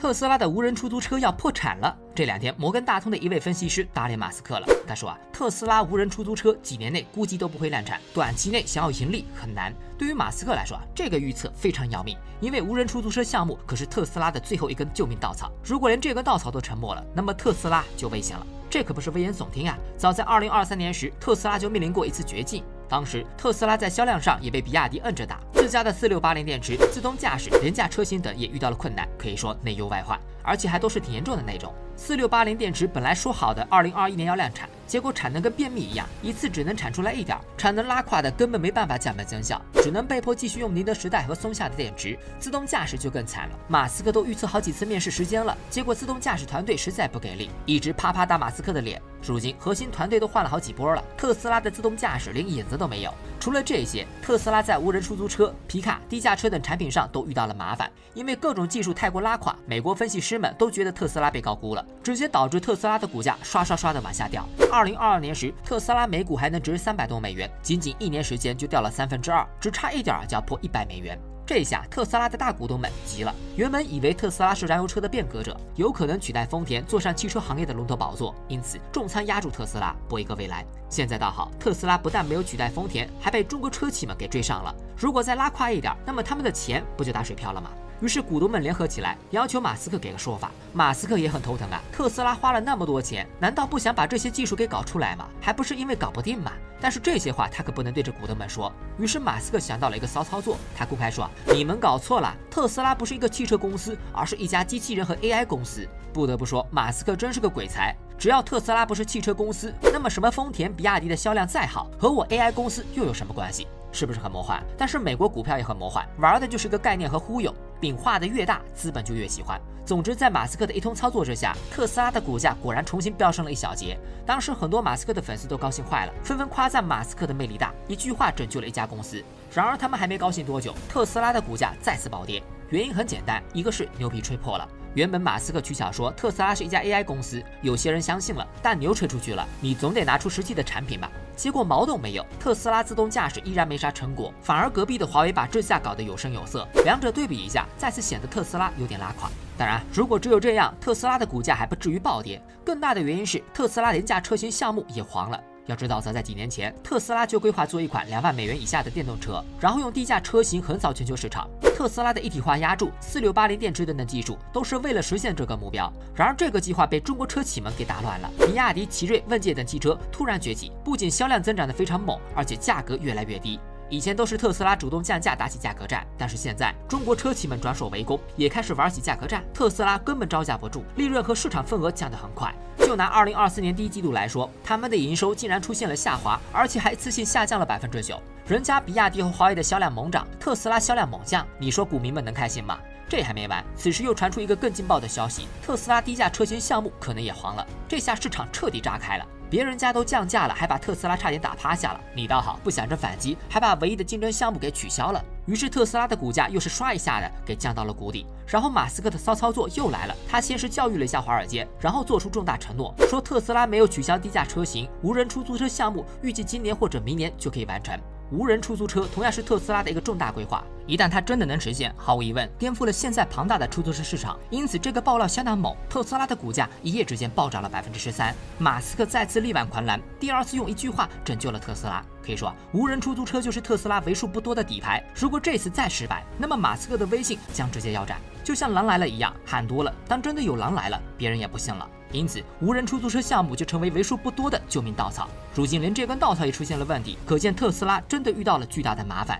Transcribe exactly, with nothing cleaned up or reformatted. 特斯拉的无人出租车要破产了。这两天，摩根大通的一位分析师打脸马斯克了。他说啊，特斯拉无人出租车几年内估计都不会量产，短期内想要盈利很难。对于马斯克来说啊，这个预测非常要命，因为无人出租车项目可是特斯拉的最后一根救命稻草。如果连这根稻草都沉没了，那么特斯拉就危险了。这可不是危言耸听啊！早在二零二三年时，特斯拉就面临过一次绝境。 当时特斯拉在销量上也被比亚迪摁着打，自家的四六八零电池、自动驾驶、廉价车型等也遇到了困难，可以说内忧外患，而且还都是挺严重的那种。四六八零电池本来说好的二零二一年要量产，结果产能跟便秘一样，一次只能产出来一点，产能拉胯的根本没办法降本增效，只能被迫继续用宁德时代和松下的电池。自动驾驶就更惨了，马斯克都预测好几次面试时间了，结果自动驾驶团队实在不给力，一直啪啪打马斯克的脸。 如今核心团队都换了好几波了，特斯拉的自动驾驶连影子都没有。除了这些，特斯拉在无人出租车、皮卡、低价车等产品上都遇到了麻烦，因为各种技术太过拉垮，美国分析师们都觉得特斯拉被高估了，直接导致特斯拉的股价刷刷刷的往下掉。二零二二年时，特斯拉每股还能值三百多美元，仅仅一年时间就掉了三分之二，只差一点就要破一百美元。 这下特斯拉的大股东们急了，原本以为特斯拉是燃油车的变革者，有可能取代丰田坐上汽车行业的龙头宝座，因此重仓压住特斯拉，搏一个未来。现在倒好，特斯拉不但没有取代丰田，还被中国车企们给追上了。如果再拉胯一点，那么他们的钱不就打水漂了吗？ 于是股东们联合起来，要求马斯克给个说法。马斯克也很头疼啊，特斯拉花了那么多钱，难道不想把这些技术给搞出来吗？还不是因为搞不定吗？但是这些话他可不能对着股东们说。于是马斯克想到了一个骚操作，他公开说：“你们搞错了，特斯拉不是一个汽车公司，而是一家机器人和 A I 公司。”不得不说，马斯克真是个鬼才。 只要特斯拉不是汽车公司，那么什么丰田、比亚迪的销量再好，和我 A I 公司又有什么关系？是不是很魔幻？但是美国股票也很魔幻，玩的就是个概念和忽悠，饼画的越大，资本就越喜欢。总之，在马斯克的一通操作之下，特斯拉的股价果然重新飙升了一小截。当时很多马斯克的粉丝都高兴坏了，纷纷夸赞马斯克的魅力大，一句话拯救了一家公司。然而他们还没高兴多久，特斯拉的股价再次暴跌。 原因很简单，一个是牛皮吹破了。原本马斯克取巧说特斯拉是一家 A I 公司，有些人相信了，但牛吹出去了，你总得拿出实际的产品吧。结果毛洞没有，特斯拉自动驾驶依然没啥成果，反而隔壁的华为把智驾搞得有声有色。两者对比一下，再次显得特斯拉有点拉垮。当然，如果只有这样，特斯拉的股价还不至于暴跌。更大的原因是特斯拉廉价车型项目也黄了。 要知道，早在几年前，特斯拉就规划做一款两万美元以下的电动车，然后用低价车型横扫全球市场。特斯拉的一体化压铸、四六八零电池等等技术，都是为了实现这个目标。然而，这个计划被中国车企们给打乱了。比亚迪、奇瑞、问界等汽车突然崛起，不仅销量增长得非常猛，而且价格越来越低。 以前都是特斯拉主动降价打起价格战，但是现在中国车企们转手为攻，也开始玩起价格战。特斯拉根本招架不住，利润和市场份额降得很快。就拿二零二四年第一季度来说，他们的营收竟然出现了下滑，而且还一次性下降了 百分之九。人家比亚迪和华为的销量猛涨，特斯拉销量猛降，你说股民们能开心吗？ 这还没完，此时又传出一个更劲爆的消息：特斯拉低价车型项目可能也黄了。这下市场彻底炸开了，别人家都降价了，还把特斯拉差点打趴下了，你倒好，不想着反击，还把唯一的竞争项目给取消了。于是特斯拉的股价又是唰一下的给降到了谷底。然后马斯克的骚操作又来了，他先是教育了一下华尔街，然后做出重大承诺，说特斯拉没有取消低价车型，无人出租车项目预计今年或者明年就可以完成。 无人出租车同样是特斯拉的一个重大规划，一旦它真的能实现，毫无疑问颠覆了现在庞大的出租车市场。因此，这个爆料相当猛，特斯拉的股价一夜之间暴涨了 百分之十三。马斯克再次力挽狂澜，第二次用一句话拯救了特斯拉。可以说，无人出租车就是特斯拉为数不多的底牌。如果这次再失败，那么马斯克的威信将直接腰斩。就像狼来了一样，喊多了，当真的有狼来了，别人也不信了。 因此，无人出租车项目就成为为数不多的救命稻草。如今，连这根稻草也出现了问题，可见特斯拉真的遇到了巨大的麻烦。